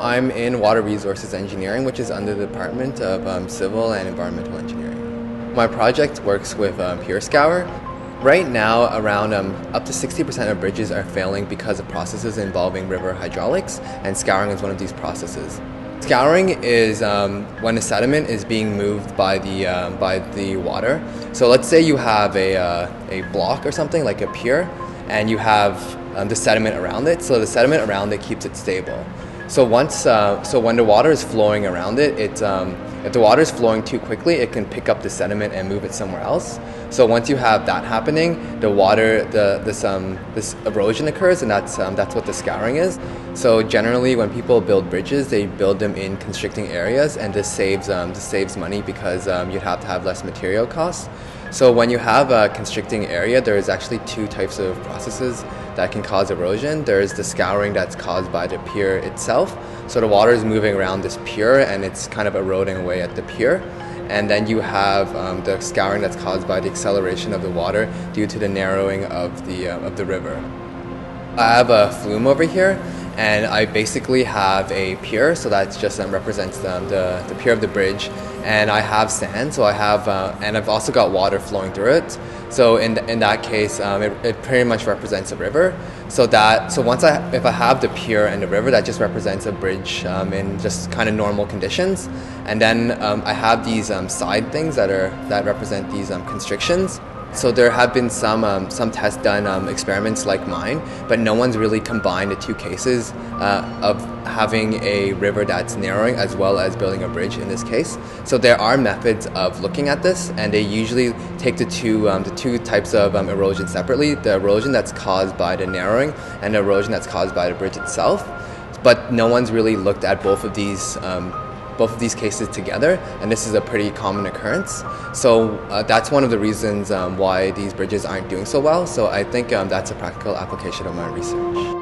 I'm in Water Resources Engineering, which is under the Department of Civil and Environmental Engineering. My project works with PureScour. Right now, around up to 60% of bridges are failing because of processes involving river hydraulics, and scouring is one of these processes. Scouring is when a sediment is being moved by the water. So let's say you have a block or something like a pier, and you have the sediment around it. So the sediment around it keeps it stable. So when the water is flowing around it, if the water is flowing too quickly, it can pick up the sediment and move it somewhere else. So once you have that happening, this erosion occurs, and that's what the scouring is. So generally, when people build bridges, they build them in constricting areas, and this saves money because you'd have to have less material costs. So when you have a constricting area, there is actually two types of processes that can cause erosion. There is the scouring that's caused by the pier itself. So the water is moving around this pier and it's kind of eroding away at the pier. And then you have the scouring that's caused by the acceleration of the water due to the narrowing of the river. I have a flume over here, and I basically have a pier, so that just represents the pier of the bridge. And I have sand, so I have, and I've also got water flowing through it. So in that case, it pretty much represents a river. So if I have the pier and the river, that just represents a bridge in just kind of normal conditions. And then I have these side things that represent these constrictions. So there have been some tests done, experiments like mine, but no one's really combined the two cases of having a river that's narrowing as well as building a bridge in this case. So there are methods of looking at this, and they usually take the two types of erosion separately: the erosion that's caused by the narrowing and the erosion that's caused by the bridge itself. But no one's really looked at both of these cases together, and this is a pretty common occurrence. So that's one of the reasons why these bridges aren't doing so well. So I think that's a practical application of my research.